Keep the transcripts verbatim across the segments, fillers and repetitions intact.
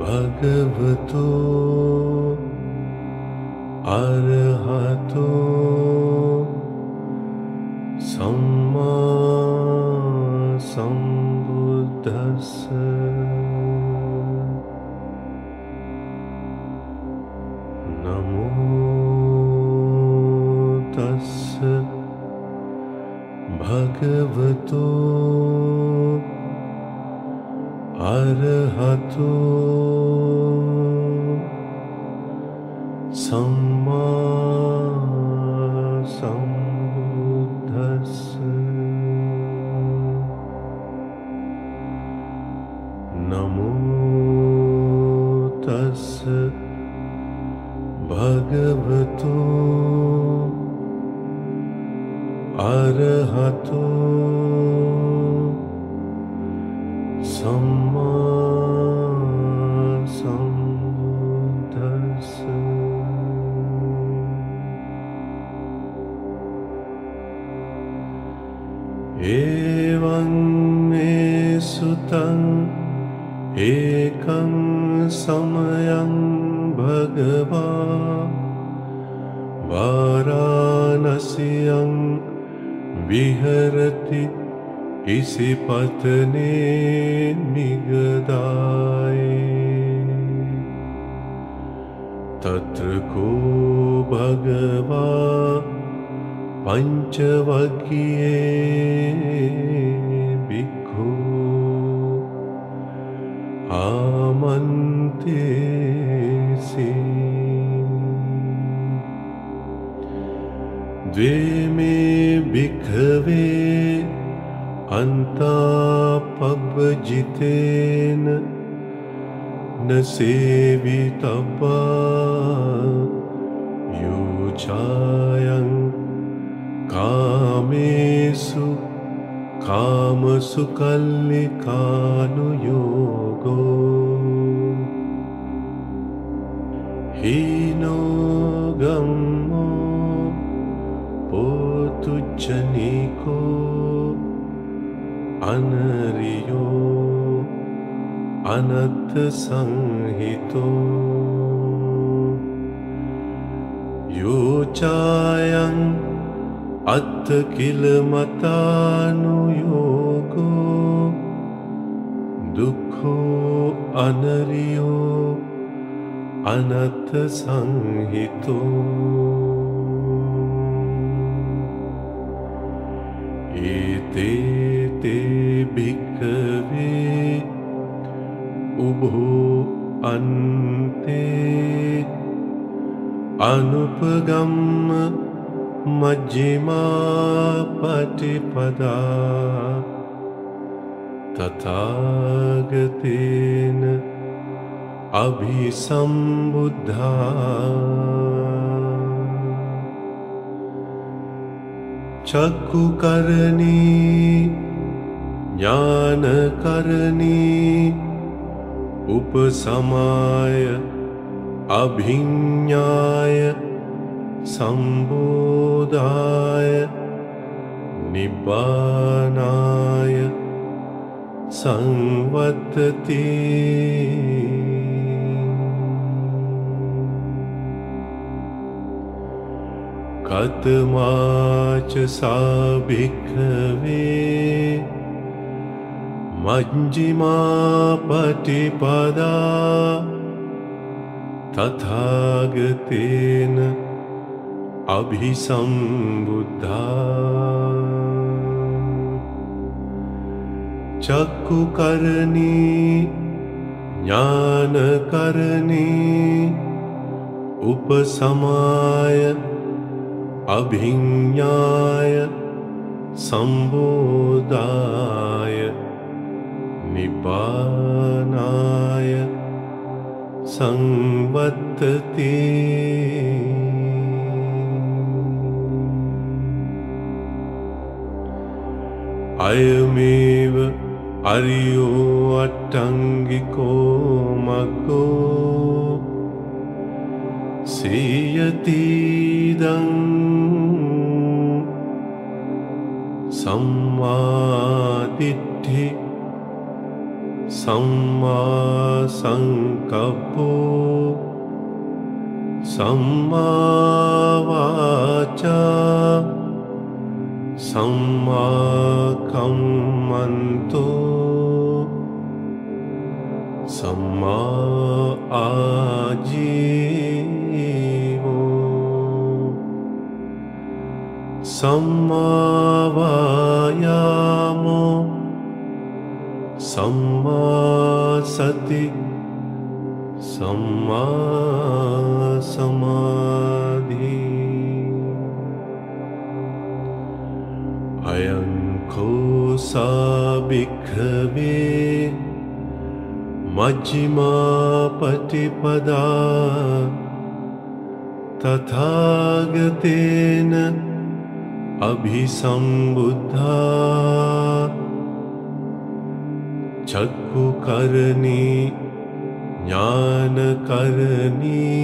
भगवतो अरहतो सम्मा सम्बुद्धस्स। भगवतो अरहतो सम्मा सम्बुद्धस्स। नमो तस्स भगवतो अरहतो सम्मा सम्बुद्धस्स। एवं मे सुतं एकं समयं भगवा वाराणसीं विहरति इसी पतने निगदाये। तत्र को भगवा पंचवकीये भिक्खु आमन्तेसि। द्वे मे भिक्खवे अन्तापब्जितेन न सेवितव्या योचायं कामेषु कामसुकल्लिकानुयोगो। हीनो गम्मो तुच्छनीको अनरियो अनत संहितो। योचायं अत किल मतानुयोगो दुःखो अनरियो अनत संहितो। एते ते भिक्खवे उभो अन्ते अनुपगम मज्जिमा पटिपदा। तथागतेन अभिसंबुद्धा। चक्षुकरणी ज्ञानकरणी उपसमाय अभिज्ञाय संबोधाय निब्बानाय संवत्तते। कतमाच सा भिक्खवे मज्जिमा पटिपदा। तथागतेन अभिसंबुद्धा। चक्षुकरणी ज्ञानकरणी उपसमाय अभिज्ञाय संबोधाय निब्बानाय संवत्तते। अयमेव अर्यो अट्टांगिको मग्गो सीयतीदं सम्मा दिट्ठि सम्मा संकप्पो सम्मा वाचा सम्मा कम्मन्तो सम्मा आजीवो सम्मा वायामो सम्मा सति सम्मा समाधि। अयं खोसा भिक्खवे मज्जिमा पटिपदा तथागतेन अभिसंबुद्धा चक्षुकर्णी ज्ञानकर्णी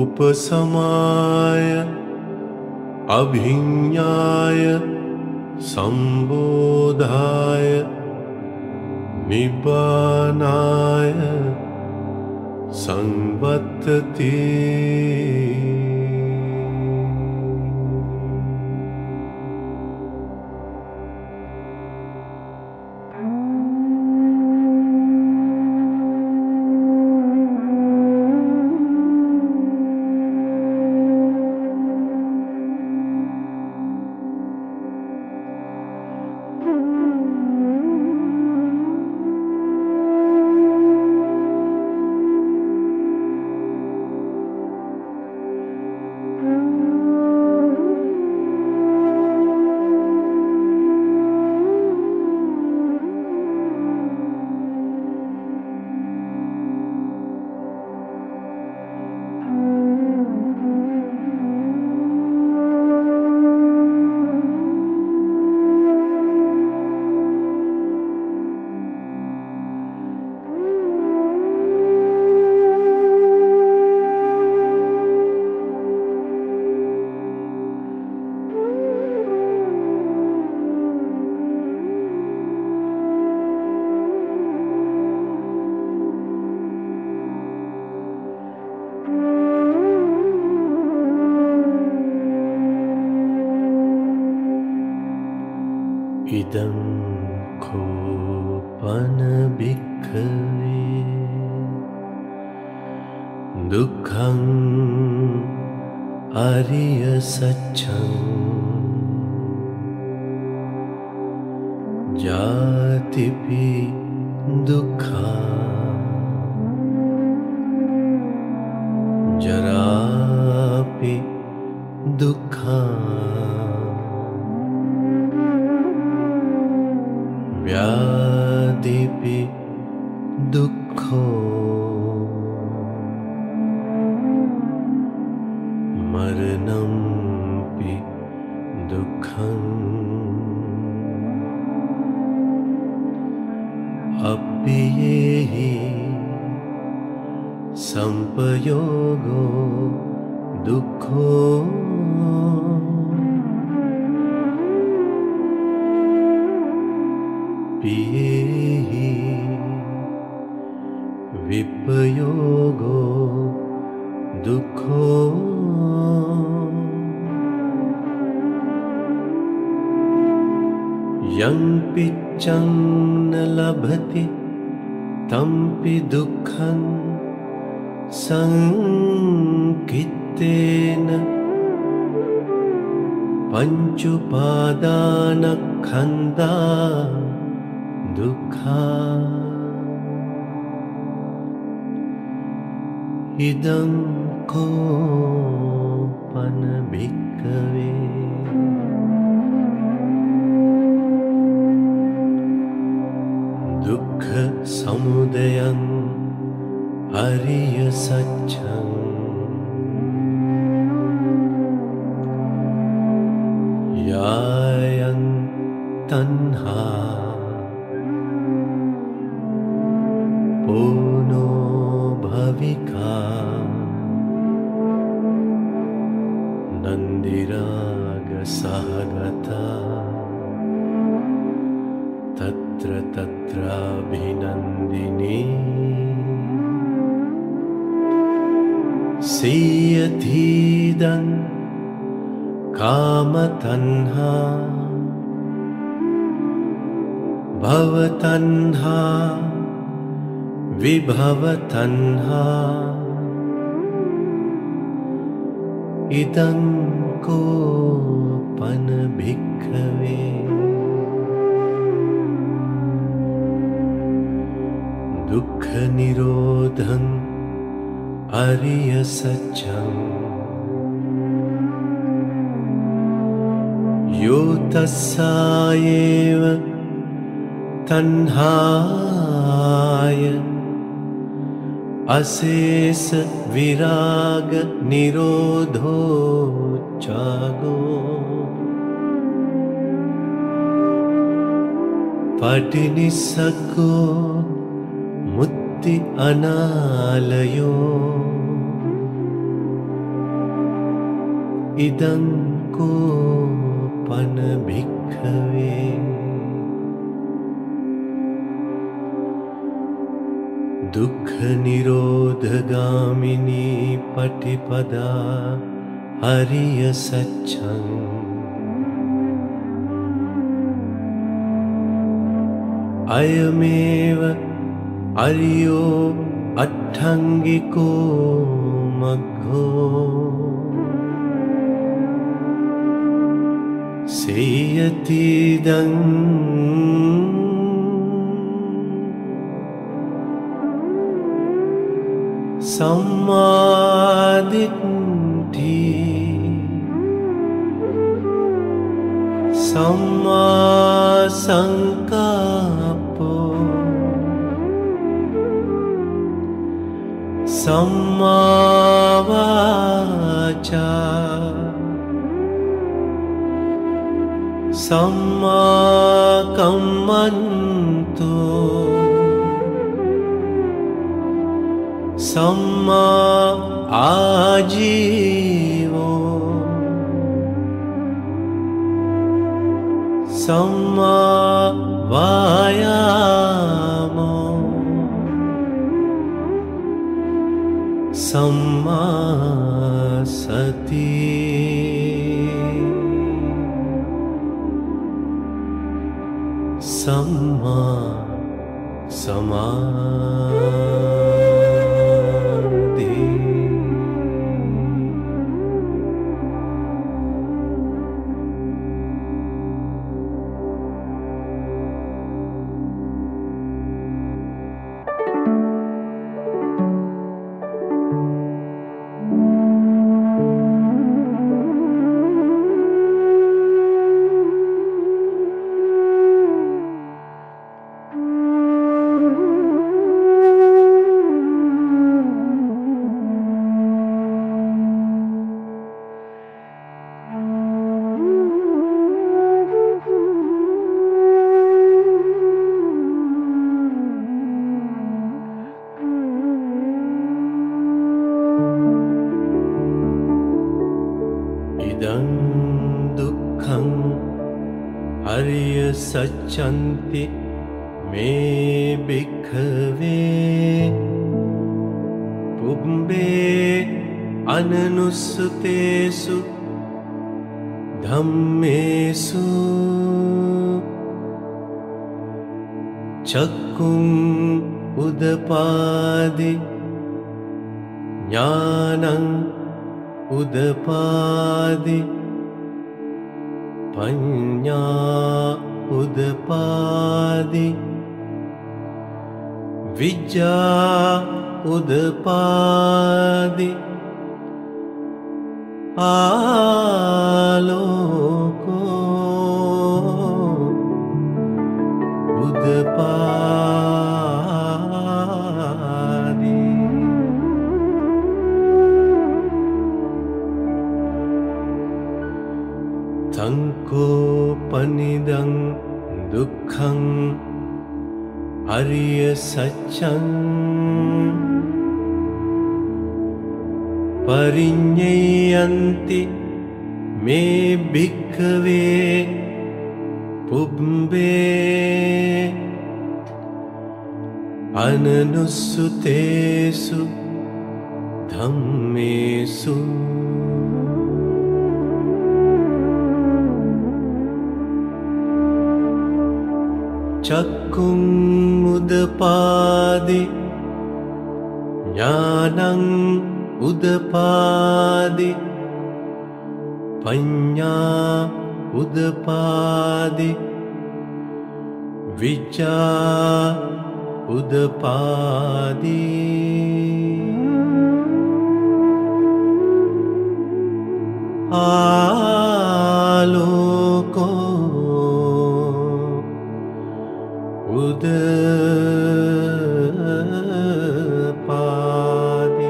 उपसमाय अभिज्ञाय संबोधाय निबानाय संवत्ति। इदं कोपन भिक्खवे दुःखं आर्य सत्यं जातिपि दुःखा जरापि दुःखा व्याधिपि दुःखो मरणंपि दुःखं अप्येहि संपयोगो दुःखो पियेहि विपयोगो दुःखो यं पिच्छं न लभति तंपि दुःखं संकित्तेन पञ्चुपादानखण्डा दुःखा। इदं कोपन भिक्खवे दुःख समुदयं आर्य सत्यं यायं तन्हा पुनो भविका नन्दिराग सहगता तत्र तत्र सेयधीदं कामतन्हा भवतन्हा विभवतन्हा इदं कोपन भिक्खवे दुःख निरोधं अरिय सत्यं यो तस्यैव तन्हाय अशेष विराग निरोधो जागो पठिनिसग्गो मुत्ति अनालयो इदं कोपन भिक्खवे दुःख निरोधगामिनी पटिपदा हरिय सच्चं अयमेव अर्यो अट्ठांगिको मग्गो सेयतीदं सम्मादिट्ठी सम्मासंकप्पो सम्मावाचा सम्माकम्मन्तो सम्मा आजीवो सम्मा वायामो सम्मा सति सम्मा समाधि सच्चन्ति मे भिक्खवे पुंबे अननुसुतेषु धम्मेषु चक्षुं उदपादि ज्ञानं उदपादि पञ्ञा उदपादि विद्या उदपादि आलोको उदपादि तंकोपनिदं दुःखं अरिय सच्चं परिज्ञेयन्ति मे भिक्खवे पुंबे अननुसुतेषु धम्मेषु चक्षुं उदपादि ज्ञानं उदपादि पञ्ञा उदपादि विद्या उदपादि आलोको उदपादि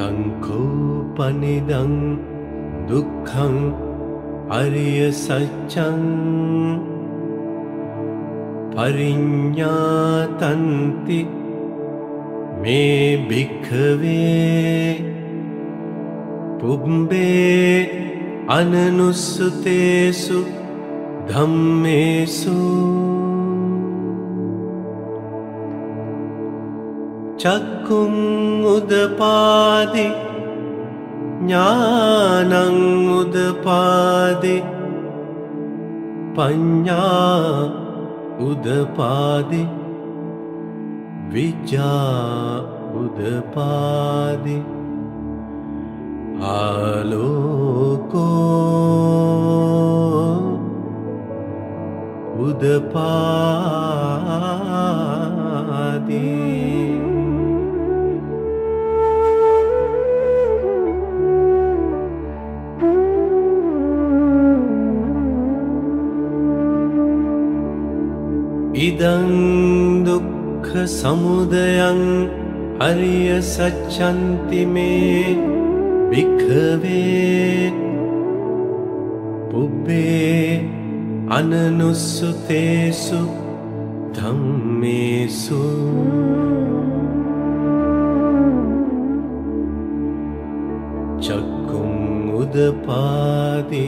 तंकोपनिदं दुःखं अर्यसच्चं परिज्ञातन्ति मे भिक्खवे पुंबे अननुसुतेषु धम्मेषु चक्षुं उदपादि ज्ञानं उदपादि पञ्ञा उदपादि विद्या उदपादि आलोको उदपादि इदं दुःख समुदयं अर्य सच्चन्ति मे भिक्खवे पुब्बे अननुसुतेषु धम्मेषु चक्षुं उदपादि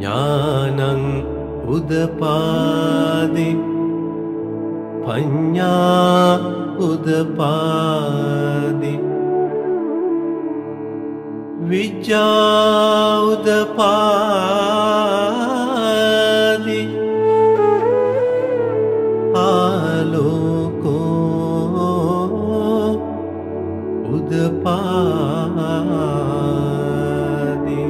ज्ञानं उदपादि पञ्ञा उदपादि विद्या उदपादि आलोको उदपादि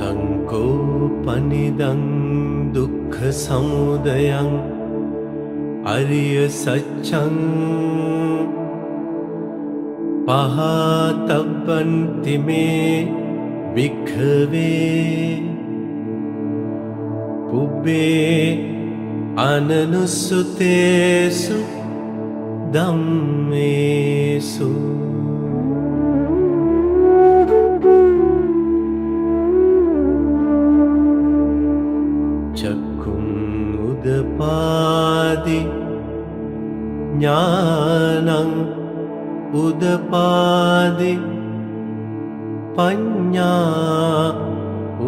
तंकोपनिदं दुःख समुदयं अर्य सच्चं पहातब्बन्ति मे भिक्खवे पुब्बे अननुसुतेषु धम्मेषु चक्षुं उदपादि ज्ञानं उदपादि पञ्ञा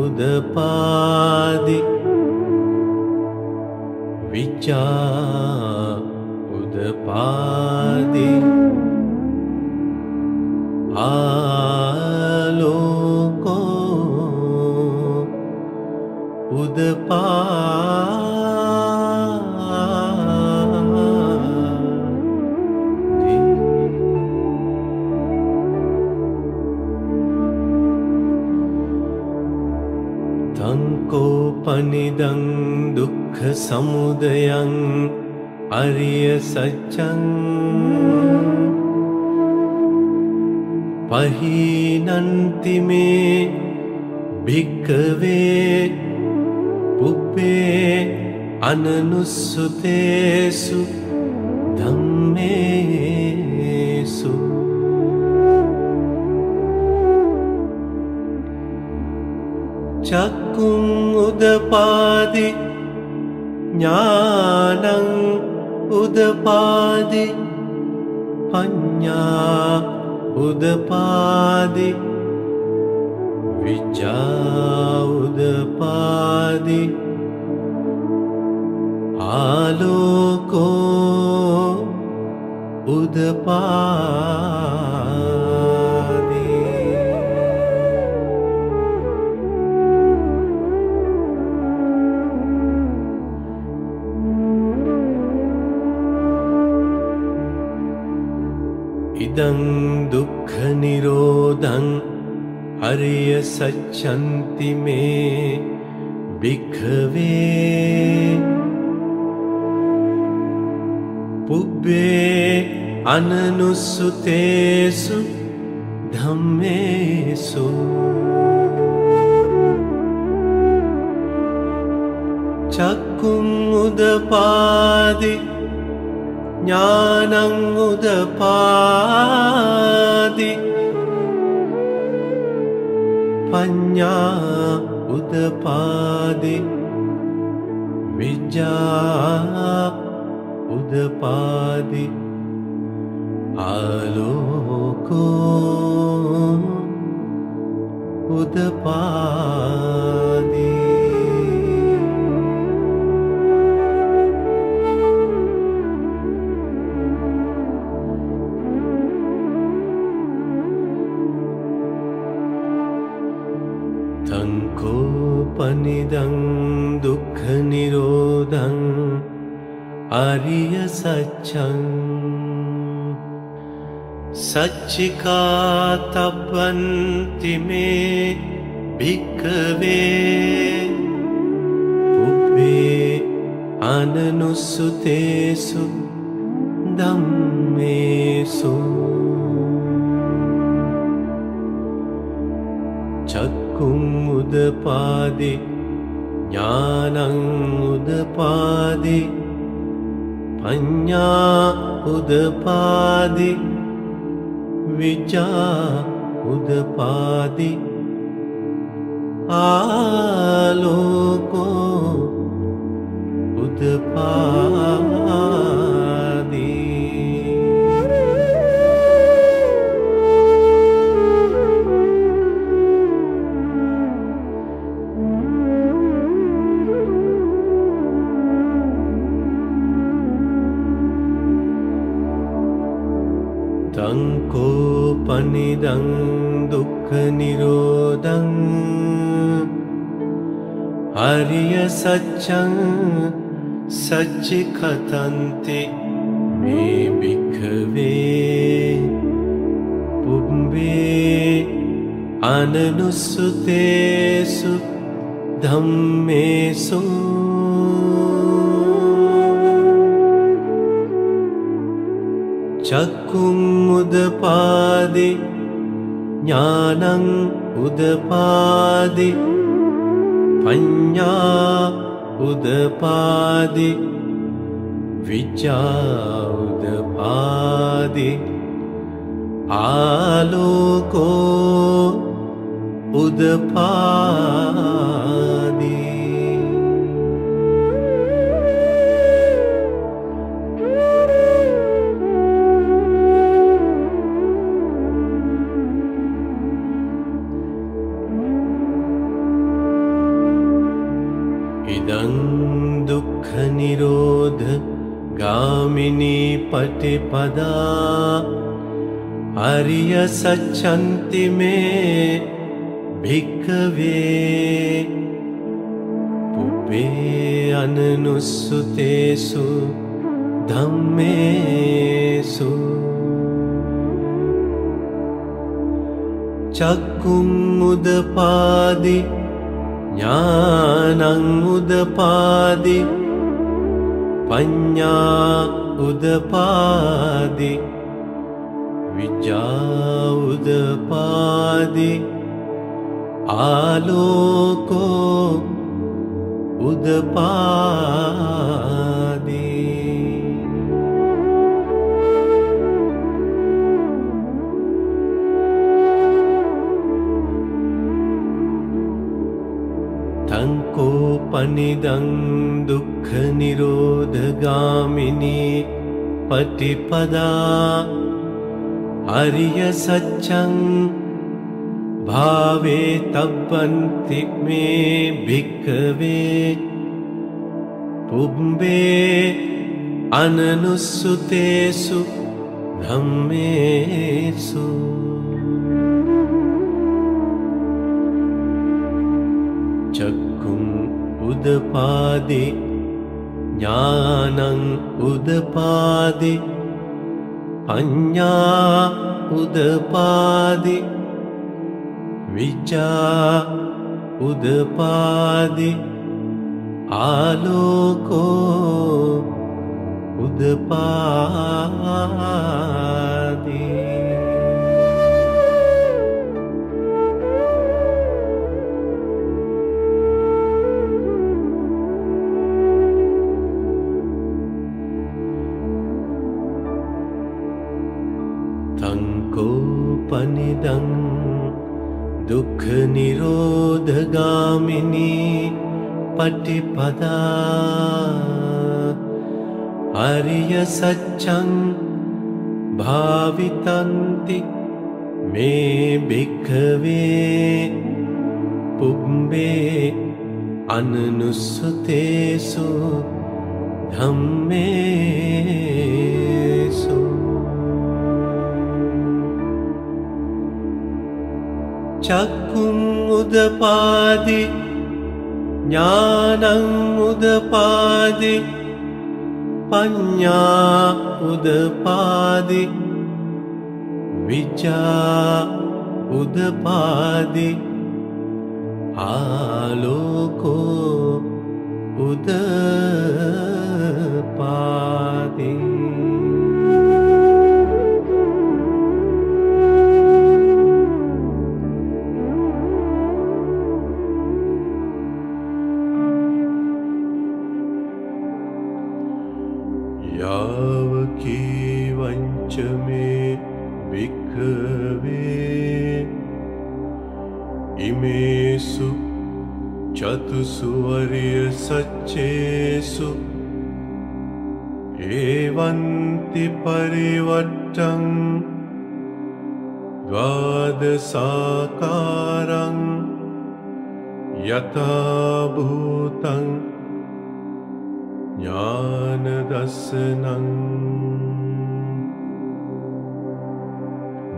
उदपादि विद्या उदपादि आलोको उदपादि तंकोपनिदं दुःख समुदयं अर्य सच्चं पहीनन्ति मे भिक्खवे पुब्बे अननुसुतेषु धम्मेषु चक्षुं उदपादि ज्ञानं उदपादि अन्या उदपादि विज्ञा उदपादि आलोको उदपादि। इदं दुःख निरोधं हरिय सच्चन्ति मे भिक्खवे पुब्बे अननुसुतेषु धम्मेषु। चक्षुं उदपादि ज्ञानं उदपादि पञ्ञा उदपादि विद्या उदपादि आलोको उदपादि। तंकोपनिदं दुःख निरोधं आर्य सच्चं सच्चिका तपन्ति मे भिक्खवे पुब्बे अननुसुतेषु धम्मेषु। चक्षुं उदपादि ज्ञानं उदपादि पञ्ञा उदपादि विद्या उदपादि आलोको उदपादि। तंकोपनिदं दुःख निरोधं आर्य सच्चं सच्चिकतन्ति मे भिक्खवे पुब्बे अननुसुतेषु धम्मेषु। चक्षुं उदपादि ज्ञानं उदपादि पञ्ञा उदपादि विद्या उदपादि आलोको उदपादि। इदं दुःख निरोध गामिनी पटिपदा आर्य सच्चन्ति मे भिक्खवे पुब्बे अननुसुतेषु धम्मेषु। चक्षुं उदपादि ज्ञानं उदपादि पञ्ञा उदपादि विद्या उदपादि आलोको उदपादि। तंकोपनिदं दुःख निरोध गामिनी पतिपदा आर्य सच्चं भावे तब्बन्ति मे भिक्खवे पुंबे अननुसुतेषु धम्मेषु। चक्षुं उदपादि ज्ञानं उदपादि पञ्ञा उदपादि विद्या उदपादि आलोको उदपादि। तंकोपनिदं दुःख निरोध गामिनी पटिपदा आर्य सच्चं भावितन्ति मे भिक्खवे पुंबे अनुसुतेषु धम्मेषु। चक्षुं उदपादि ज्ञानं उदपादि पञ्ञा उदपादि विद्या उदपादि आलोको उदपादि। यावकीवञ्च मे भिक्खवे इमेषु चतुषु आर्यसच्चेषु एवन्ति परिवट्टं द्वादशाकारं यथा भूतं ज्ञानदर्शनं।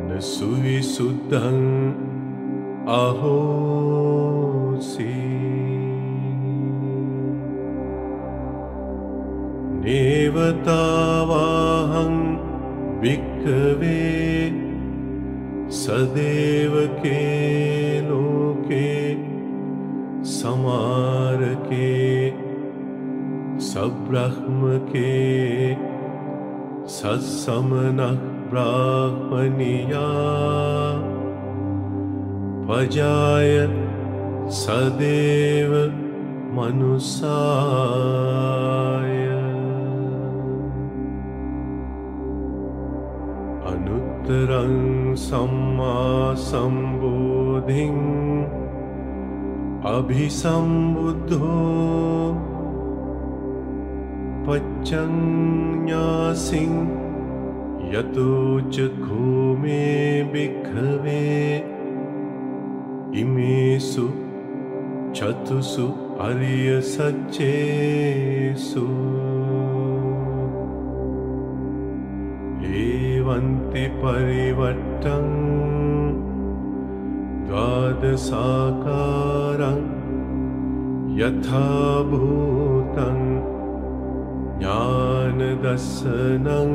न सुविशुद्धं अहोसि नैव तावाहं भिक्खवे सदैव के लोके समारके सब्रह्म के सत्समनः ब्राह्मणिया पजाय सदैव मनुषाय। अनुत्तरं सम्मा सम्बोधिं अभिसंबुद्धो पच्चं न्यासिं यतो चक्षु मे भिक्खवे इमेषु चतुषु आर्यसच्चेषु एवन्ति परिवट्टं द्वादशाकारं यथा भूतं ज्ञानदर्शनं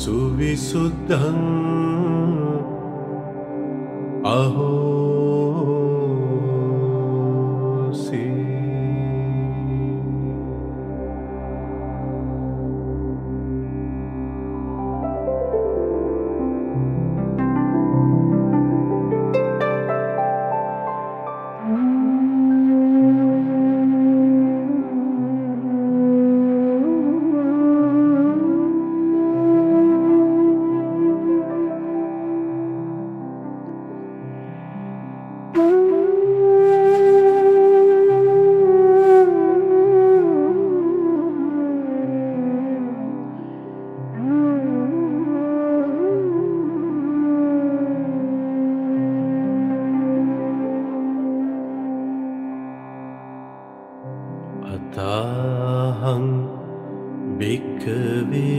सुविशुद्धं अहोसि। शरणागतां भिक्खवे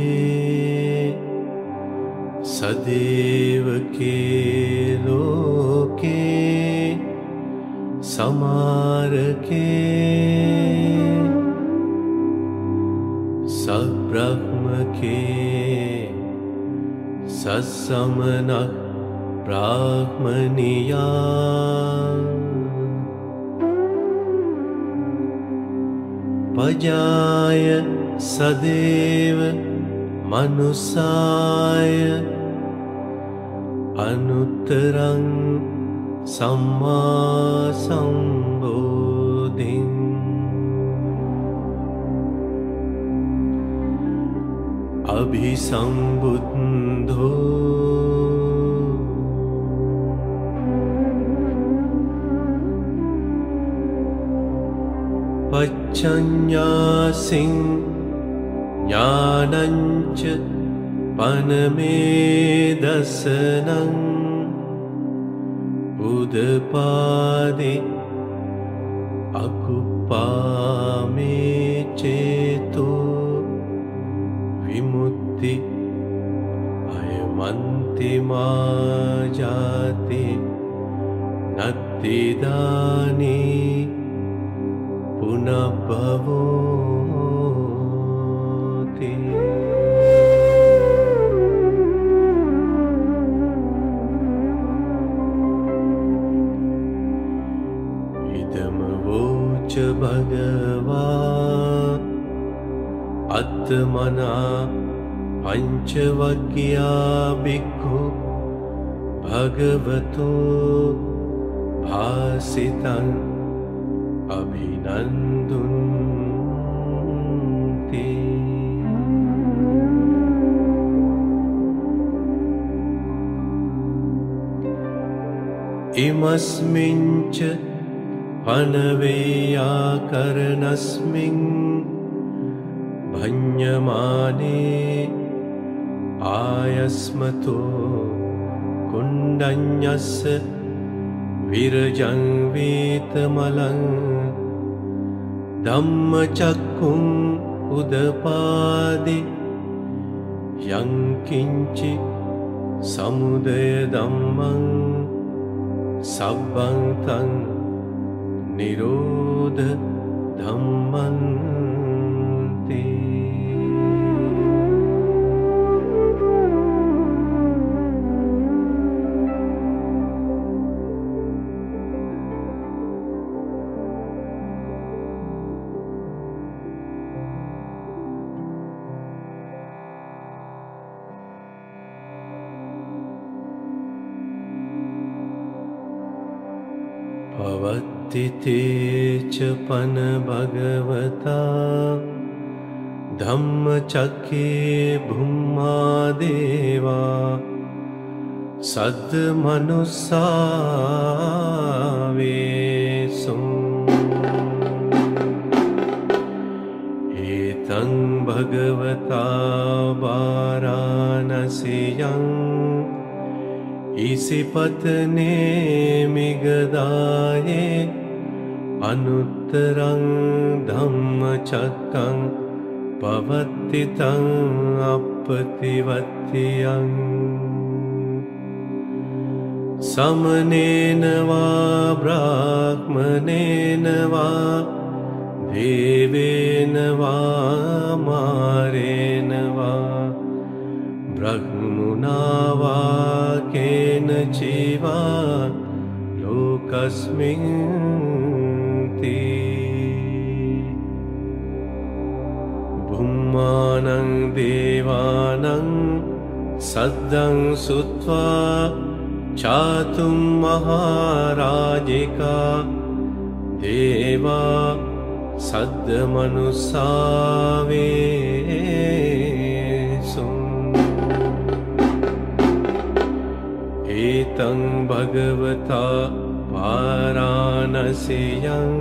सदैव के लोके समारके सब्रह्म के सत्समना ब्राह्मणिया पजाय सदैव मनुषाय अनुत्तरं सम्मा संबोधिं अभिसंबुद्धो पच्चन्यासिं ज्ञानञ्च पनमेदसनं उदपादि अकुप्पामे चेतो विमुक्ति अयमन्तिमा जाति नत्तिदानि पुनर्भवोति। इदं वोच भगवा आत्मना पंचवक्या भिक्खु भगवतो भासितं अभिनन्दन्ति। इमस्मिन् च अनव्याकरणस्मिन् भञ्यमाने आयस्मतो कुण्डन्यस्य विरजं वीतमलं धम्मचक्षुं उदपादि यं किञ्चि समुदयधम्मं सब्बं तं निरोधधम्मं ते। पवत्तिते च पन भगवता धम्मचक्रे भूम्मा देवा सद्मनुस्सावेसुं एतं भगवता वाराणसीयं ईसिपतने मिगदाये अनुत्तरं धम्मचक्रं पवत्तितं अपतिवत्यं समनेन वा ब्राह्मणेन वा देवेन वा मारेण वा ब्रह्मणा वा केनचिवा लोकस्मिन् ते। भूम्मानं देवानं सद्दं सुत्वा चातुं महाराजिका देवा सद्मनुस्सावेसु एतं भगवता वाराणसीयं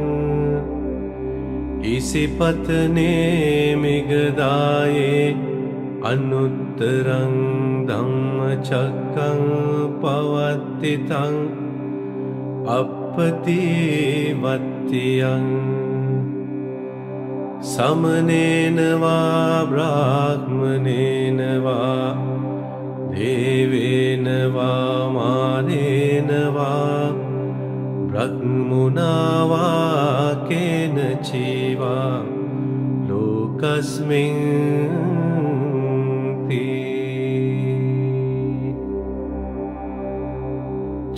ईसिपतने मिगदाये अनुत्तरं धम्मचक्रं पवत्तितं अपतिवत्यं समनेन वा ब्राह्मणेन वा देवेन वा मानेन वा ब्रह्मणा वा केनचित् वा लोकस्मिन् ते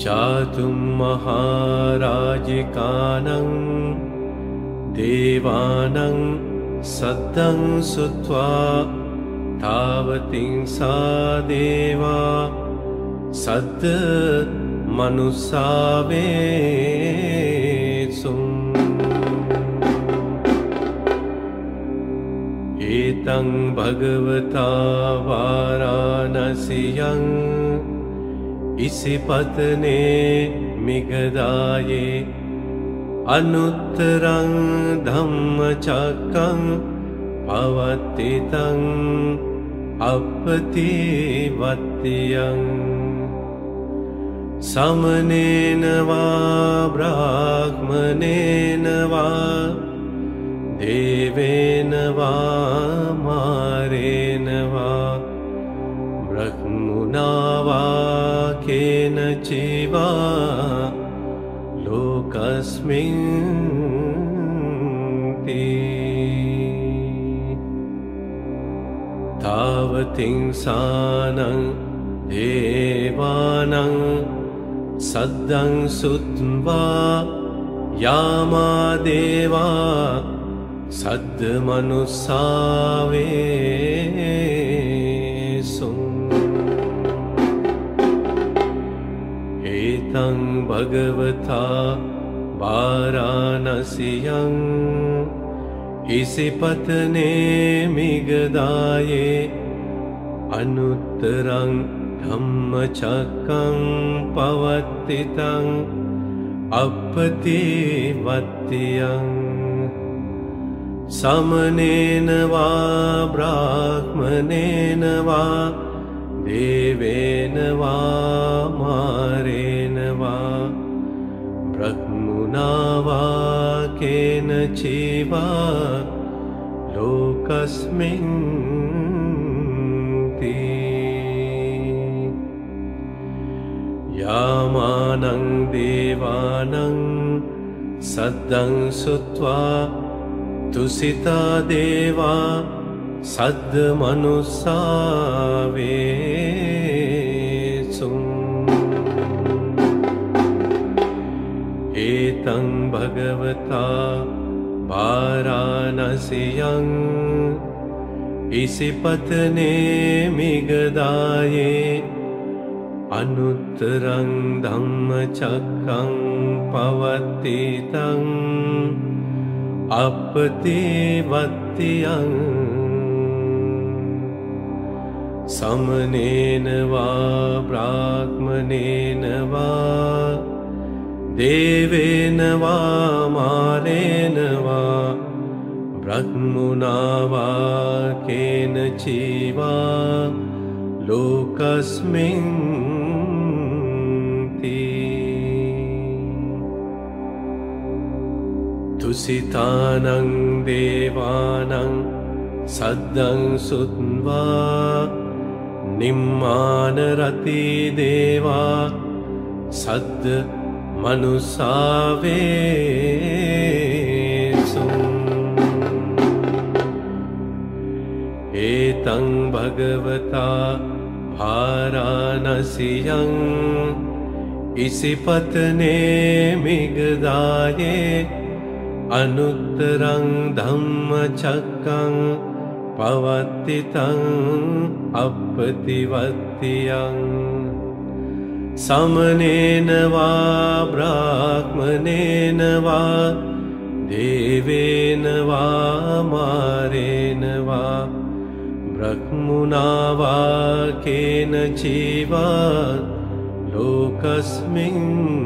जातुं महाराजिकानं देवानं सद्दं सुत्वा तावतिं सा देवा सद् मनुसावेत्सुं एतं भगवता वाराणसीयं इसिपत्ने मिगदाये अनुत्तरं धम्मचक्रं भवतितं अपतिवत्यं समनेन वा ब्राह्मणेन वा देवेन वा मारेण वा ब्रह्मणा वा केनचित् वा लोकस्मिन् ते तावतिं सानं देवानं सद्दं सुत्वा यामा देवा सद्मनुसावेसुं एतं भगवता वाराणसीयं इसिपत्ने मिगदाये अनुत्तरं धम्मचक्रं पवर्तितं अपतिवत्यं समनेन वा ब्राह्मणेन वा देवेन वा मारेण वा ब्रह्मणा वा केनचित् वा लोकस्मिन् ते यामानं देवानं सद्दं सुत्वा तुसिता देवा सद्मनुसावेत्सुं एतं भगवता वाराणसीयं इसिपत्ने मिगदाये अनुत्तरं धम्मचक्रं पवर्तितं अपतिवत्यं समनेन वा ब्राह्मणेन वा देवेन वा मानेन वा ब्रह्मणा वा केनचित् वा लोकस्मिन् ते तुसितानं देवानं सद्दं सुत्वा निम्मानरति देवा सद् मनुसावेत्सुं एतं भगवता वाराणसीयं इसिपत्ने मिगदाये अनुत्तरं धम्मचक्रं पवर्तितं अपतिवत्यं समनेन वा ब्राह्मणेन वा देवेन वा मारेण वा ब्रह्मणा वा केनचित् वा लोकस्मिन्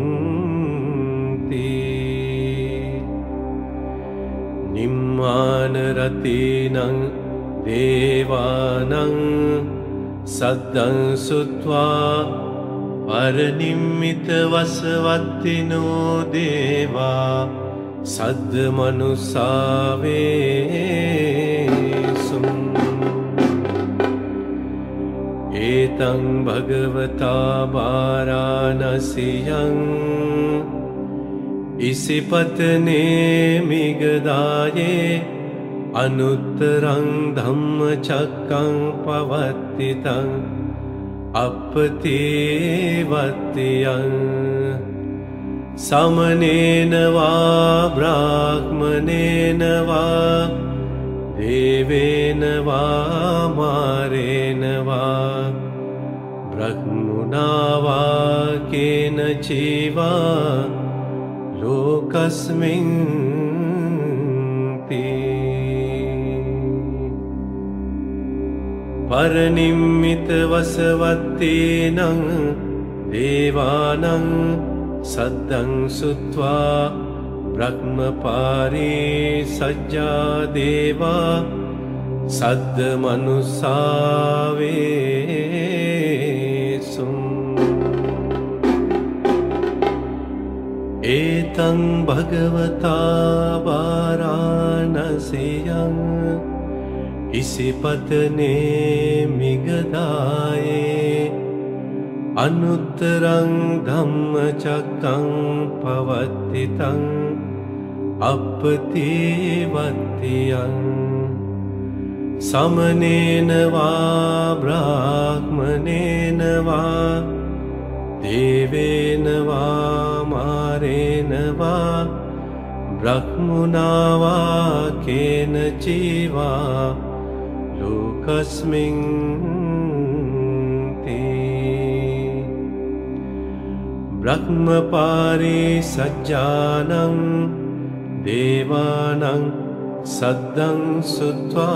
ते निम्मानरतीनं देवानं सद्दं सुत्वा परनिम्मितवसवत्तिनो देवा सद्मनुसावेसुं एतं भगवता वाराणसीयं इसिपतने मिगदाये अनुत्तरं धम्मचक्रं पवर्तितं अपतिवत्यं समनेन वा ब्राह्मणेन वा देवेन वा मारेण वा ब्रह्मणा वा केनचित् वा लोकस्मिन् परनिम्मितवसवत्तेनं देवानं सद्दं सुत्वा ब्रह्मपारे सज्जा देवा सद्मनुसावेसुं एतं भगवता वाराणसीयं इसिपतने मिगदाये अनुत्तरं धम्मचक्रं पवर्तितं अपतिवत्यं समनेन वा ब्राह्मणेन वा देवेन वा मारेण वा ब्रह्मणा वा केनचित् वा लोकस्मिन् ते ब्रह्मपारे सज्जानं देवानं सद्दं सुत्वा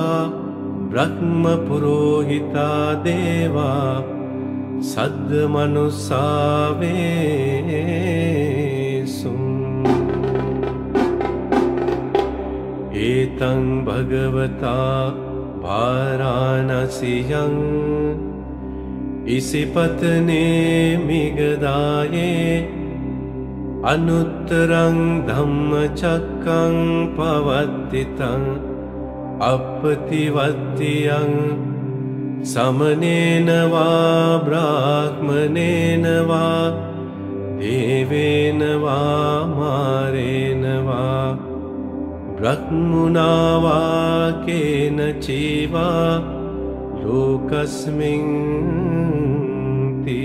ब्रह्मपुरोहिता देवा सद्मनुसावेसुं एतं भगवता वाराणसीयं इसिपतने मिगदाये अनुत्तरं धम्मचक्रं पवर्तितं अपतिवत्यं समनेन वा ब्राह्मणेन वा देवेन वा मारेण वा ब्रह्मणा वा केनचित् वा लोकस्मिन् ते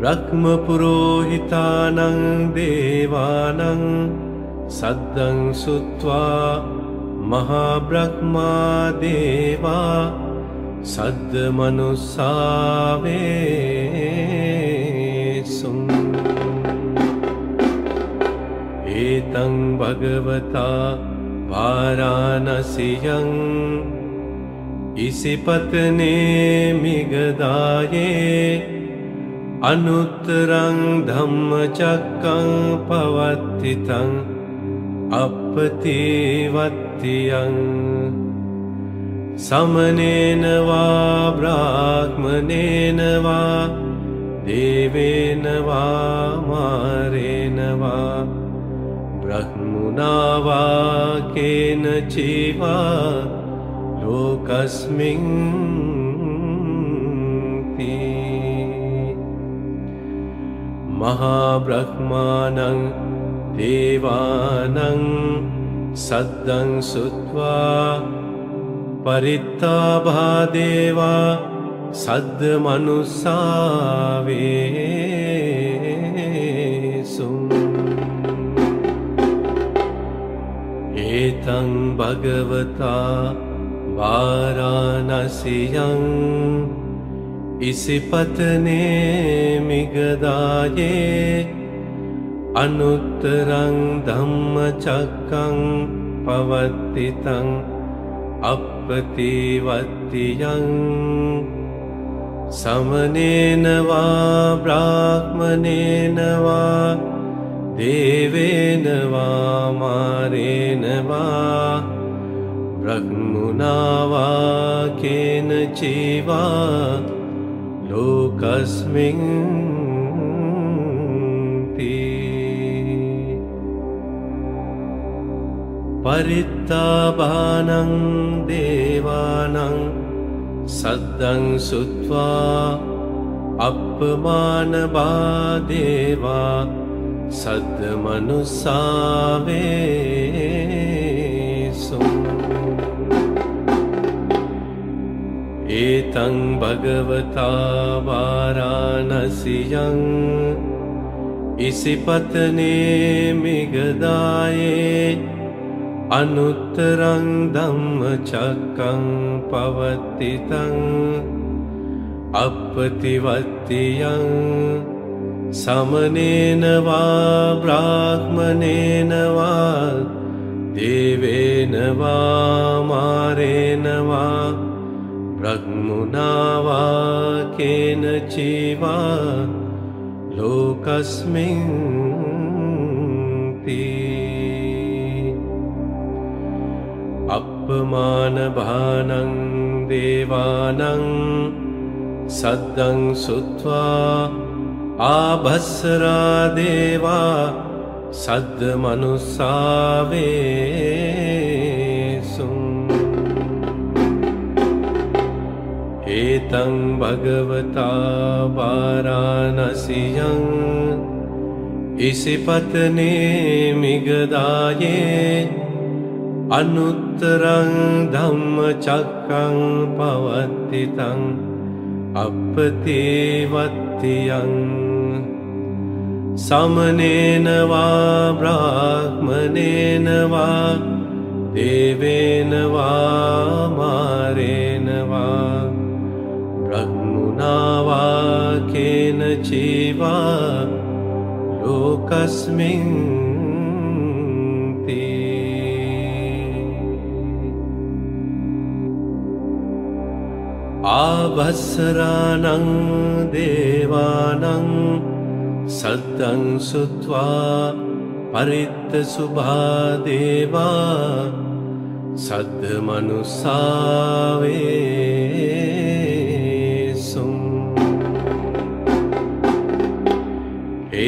ब्रह्मपुरोहितानं देवानं सद्दं सुत्वा महाब्रह्मा देवा सद्मनुसावेसुं एतं भगवता वाराणसीयं इसिपतने मिगदाये अनुत्तरं धम्मचक्रं पवर्तितं अपतिवत्यं समनेन वा ब्राह्मणेन वा देवेन वा मारेण वा ब्रह्मणा वा केनचित् वा लोकस्मिन् ते महाब्रह्मानं देवानं सद्दं सुत्वा परित्ताभादेवा सद्मनुसावेसुं एतं भगवता वाराणसीयं इसिपतने मिगदाये अनुत्तरं धम्मचक्रं पवर्तितं अपतिवत्यं समनेन वा ब्राह्मणेन वा देवेन वा मारेण वा ब्रह्मणा वा केनचित् वा लोकस्मिन् परित्तापानं देवानं सद्दं सुत्वा अपमानबादेवा सद्मनुसावेसु एतं भगवता वाराणसियं इसिपतने मिगदाये अनुत्तरं धम्मचक्रं पवर्तितं अपतिवत्तियं समनेन वा ब्राह्मणेन वा देवेन वा मारेण वा ब्रह्मणा वा केनचित् वा लोकस्मिन् ते अपमानभानं देवानं सद्दं सुत्वा आभस्रा देवा सद्मनुसावेसु एतं भगवता वाराणसियं इसिपतने मिगदाये अनुत्तरं धम्मचक्रं पवर्तितं अपतिवत्तियं समनेन वा ब्राह्मणेन वा देवेन वा मारेण वा ब्रह्मणा वा केनचित् वा लोकस्मिन् ते आभस्राणां देवानां सद्दं सुत्वा परित्तसुभादेवा सद्मनुसावेसु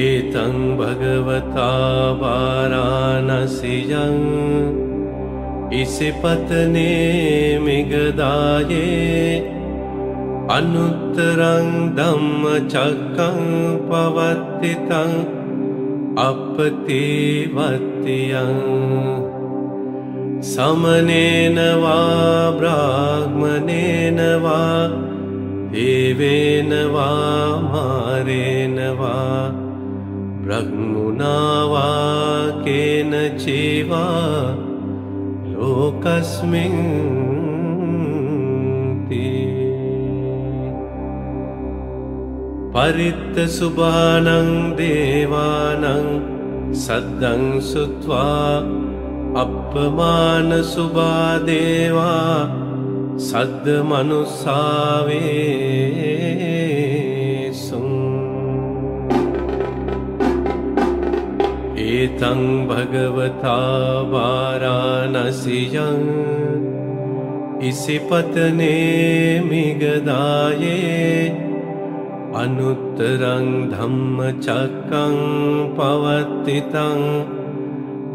एतं भगवता वाराणसियं इसिपतने मिगदाये अनुत्तरं धम्मचक्रं पवर्तितं अपतिवत्तियं समनेन वा ब्राह्मणेन वा देवेन वा मारेण वा ब्रह्मणा वा केनचित् वा लोकस्मिन् ते परित्तसुभानं देवानं सद्दं सुत्वा अपमानसुभादेवा सद्मनुसावेसु एतं भगवता वाराणसियं इसिपतने मिगदाये अनुत्तरं धम्मचक्रं पवर्तितं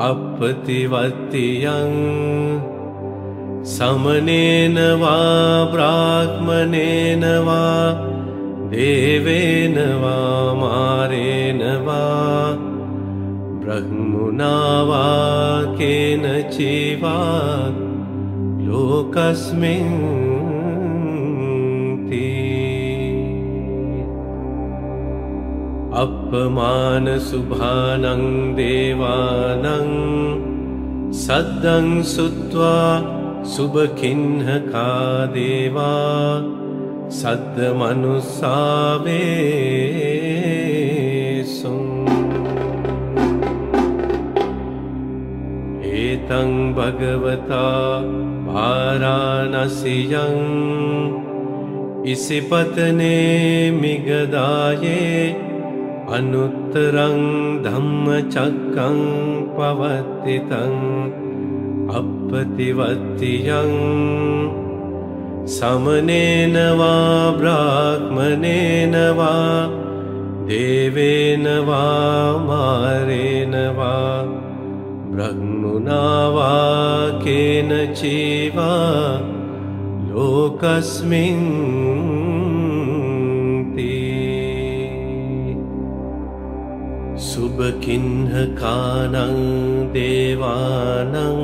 अपतिवत्तियं समनेन वा ब्राह्मणेन वा देवेन वा मारेण वा ब्रह्मणा वा केनचित् वा लोकस्मिन् ते अपमानसुभानं देवानं सद्दं सुत्वा सुबखिन्हका देवा सद्मनुसावेसु एतं भगवता वाराणसियं इसिपतने मिगदाये अनुत्तरं धम्मचक्रं पवर्तितं अपतिवत्तियं समनेन वा ब्राह्मणेन वा देवेन वा मारेण वा ब्रह्मणा वा केनचिवा लोकस्मिन् ते सुबकिन्हकानं देवानं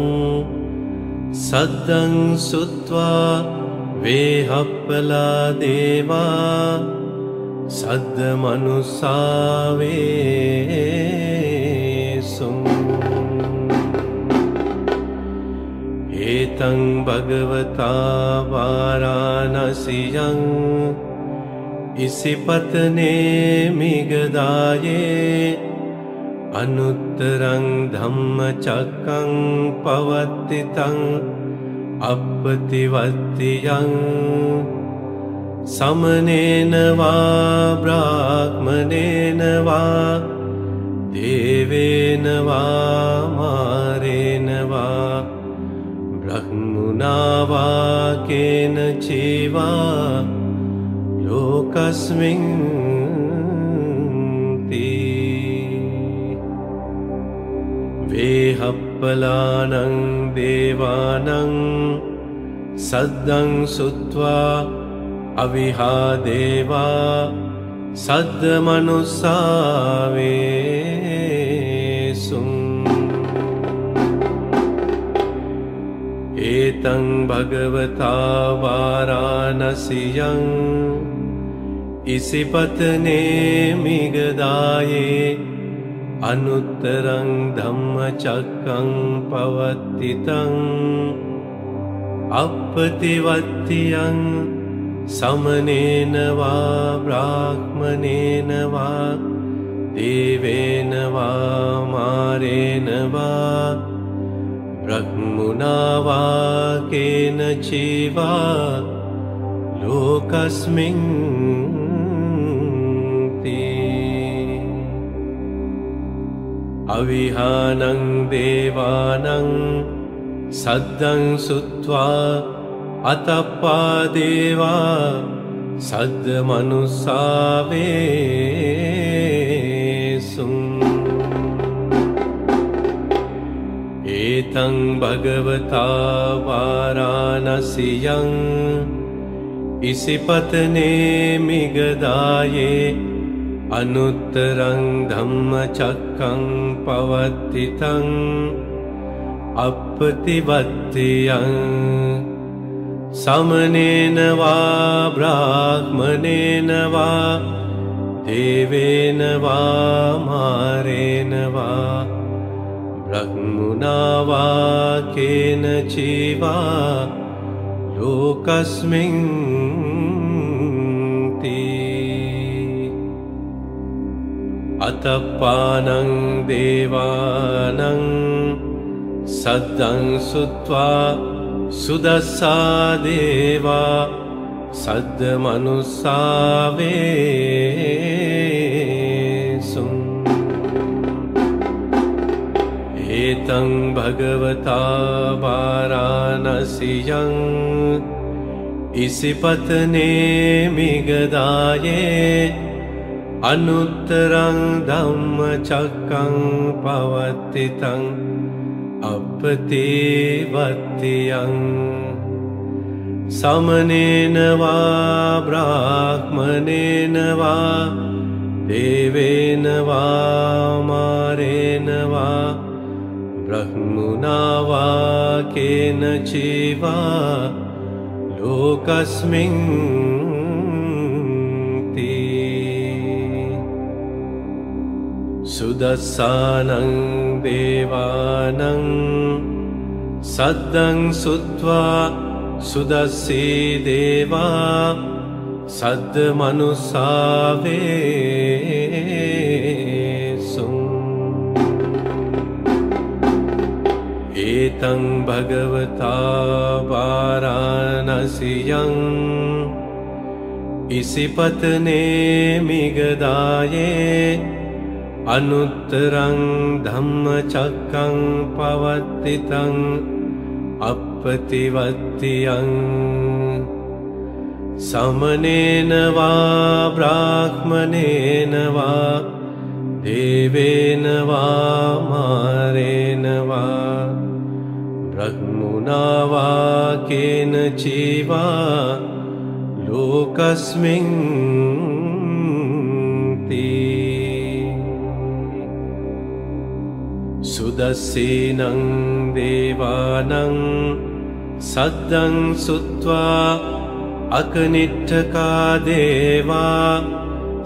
सद्दं सुत्वा वेहप्पला देवा सद्मनुसावेसुम् एतं भगवता वाराणसीयं इसिपतने मिगदाये अनुत्तरं धम्मचक्रं पवत्तितं अपतिवत्तियं समनेन वा ब्राह्मणेन वा देवेन वा मारेण वा ब्रह्मणा वा केनचिवा लोकस्मिन् ते वेहप्पलानं देवानं सद्दं सुत्वा अविहा देवा सद्मनुसावेसुम् एतं भगवता वाराणसीयं इसिपतने मिगदाये अनुत्तरं धम्मचक्रं पवत्तितं अपतिवत्तियं समनेन वा ब्राह्मणेन वा देवेन वा मारेण वा ब्रह्मणा वा केनचिवा लोकस्मिन् ते अविहानं देवानं सद्दं सुत्वा अतप्पा देवा सद्मनुसावेसुम् एतं भगवता वाराणसीयं इसिपतने मिगदाये अनुत्तरं धम्मचक्रं पवत्तितं अपतिवत्तियं समनेन वा ब्राह्मणेन वा देवेन वा मारेण वा ब्रह्मणा वा केनचिवा लोकस्मिन् ते अतप्पानं देवानं सद्दं सुत्वा सुदस्सा देवा सद्मनुसावेसुम् एतं भगवता वाराणसीयं इसिपतने मिगदाये अनुत्तरं धम्मचक्रं पवत्तितं अपतिवत्तियं समनेन वा ब्राह्मणेन वा देवेन वा मारेण वा ब्रह्मणा वा केनचिवा लोकस्मिन् ते सुदस्सानं देवानं सद्दं सुत्वा सुदस्सी देवा सद्मनुसावेसुम् एतं भगवता वाराणसीयं इसिपतने मिगदाये अनुत्तरं धम्मचक्रं पवत्तितं अपतिवत्तियं समनेन वा ब्राह्मणेन वा देवेन वा मारेन वा ब्रह्मणा वा केनचित् वा लोकस्मिन् सुदसीनं देवानं सद्दं सुत्वा अकनिट्ठका देवा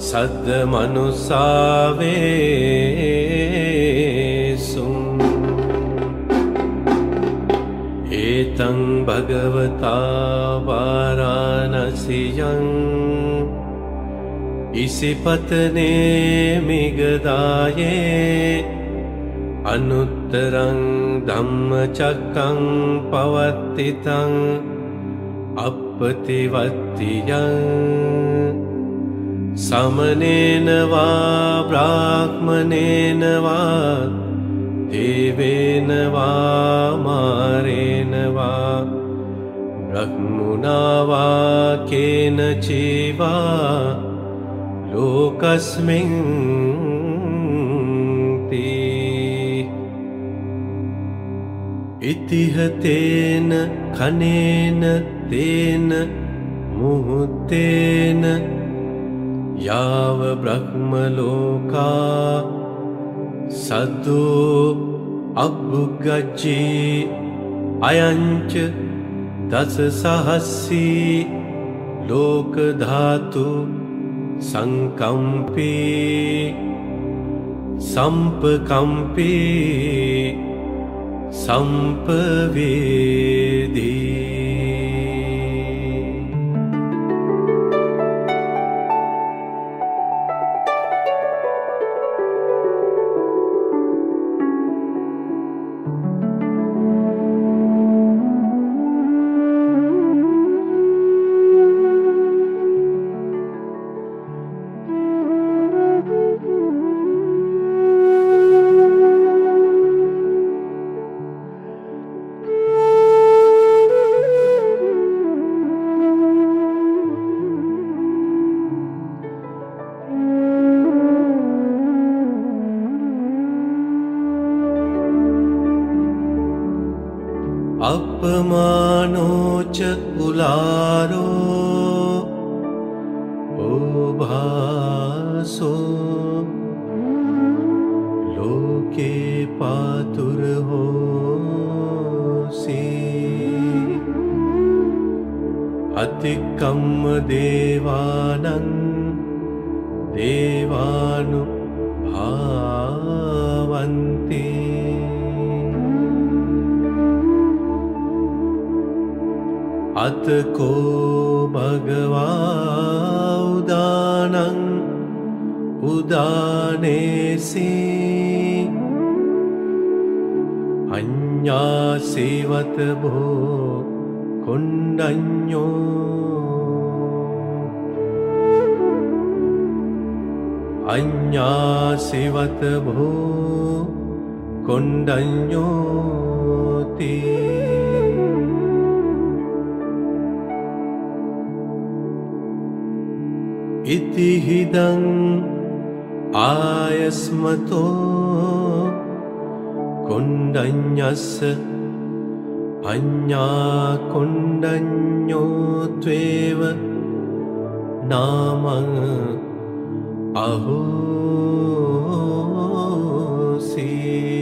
सद्मनुसावेसु एतं भगवता वाराणसीयं इसिपतने मिगदाये अनुत्तरं धम्मचक्रं पवर्तितं अपतिवत्तियं समनेन वा ब्राह्मणेन वा देवेन वा मारेण वा ब्रह्मणा वा केनचित् वा लोकस्मिन् ते इतिह तेन खनेन तेन मुहुतेन याव ब्रह्मलोका सदो अभुगज्जी अयंच दस सहस्सी लोक धातु संकंपी संपकंपी संपवेदी अपमानोच उलारो ओभासो लोके पातुर्होसि अतिकम्म देवानं देवानुभावन्ति अत को भगवा उदानं उदानेसि अन्यासेवत भो कुण्डन्यो अन्यासेवत भो कुण्डन्योति इति हिदं आयस्मतो कुण्डन्यस्य अन्या कुण्डन्योत्वेव नामं अहोसि।